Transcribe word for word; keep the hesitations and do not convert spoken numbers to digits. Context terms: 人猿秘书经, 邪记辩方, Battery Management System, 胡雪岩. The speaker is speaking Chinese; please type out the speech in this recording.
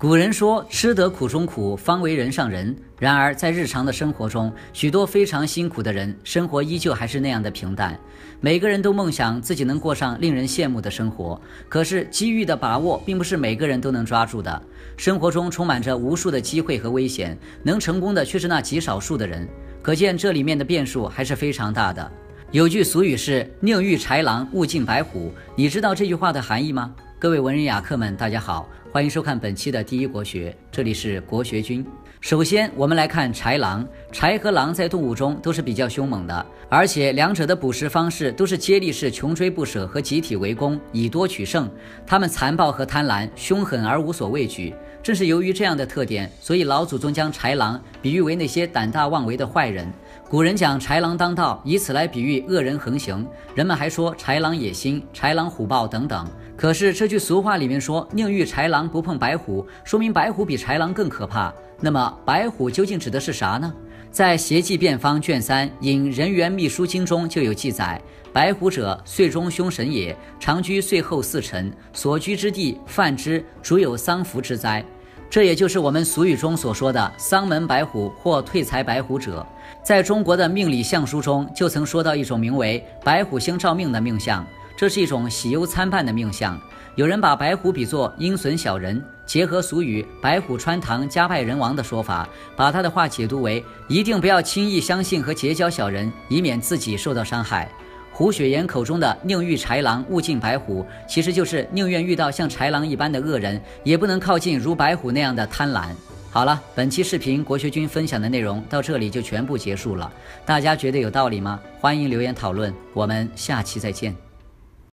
古人说吃得苦中苦，方为人上人。然而在日常的生活中，许多非常辛苦的人，生活依旧还是那样的平淡。每个人都梦想自己能过上令人羡慕的生活，可是机遇的把握并不是每个人都能抓住的。生活中充满着无数的机会和危险，能成功的却是那极少数的人。可见这里面的变数还是非常大的。有句俗语是宁遇豺狼，勿近白虎，你知道这句话的含义吗？各位文人雅客们，大家好，欢迎收看本期的第一国学，这里是国学君。首先我们来看豺狼。豺和狼在动物中都是比较凶猛的，而且两者的捕食方式都是接力式穷追不舍和集体围攻，以多取胜。它们残暴和贪婪，凶狠而无所畏惧。正是由于这样的特点，所以老祖宗将豺狼比喻为那些胆大妄为的坏人。古人讲豺狼当道，以此来比喻恶人横行。人们还说豺狼野心、豺狼虎豹等等。可是这句俗话里面说宁遇豺狼不碰白虎，说明白虎比豺狼更可怕。那么白虎究竟指的是啥呢？在《邪记辩方》卷三引《人猿秘书经》中就有记载，白虎者，岁中凶神也，常居岁后四辰，所居之地犯之，主有丧服之灾。这也就是我们俗语中所说的丧门白虎或退财白虎者。在中国的命理相书中就曾说到一种名为白虎星照命的命相，这是一种喜忧参半的命相。有人把白虎比作阴损小人，结合俗语白虎穿堂家败人亡的说法，把他的话解读为一定不要轻易相信和结交小人，以免自己受到伤害。胡雪岩口中的宁遇豺狼，勿近白虎，其实就是宁愿遇到像豺狼一般的恶人，也不能靠近如白虎那样的贪婪。好了，本期视频国学君分享的内容到这里就全部结束了，大家觉得有道理吗？欢迎留言讨论，我们下期再见。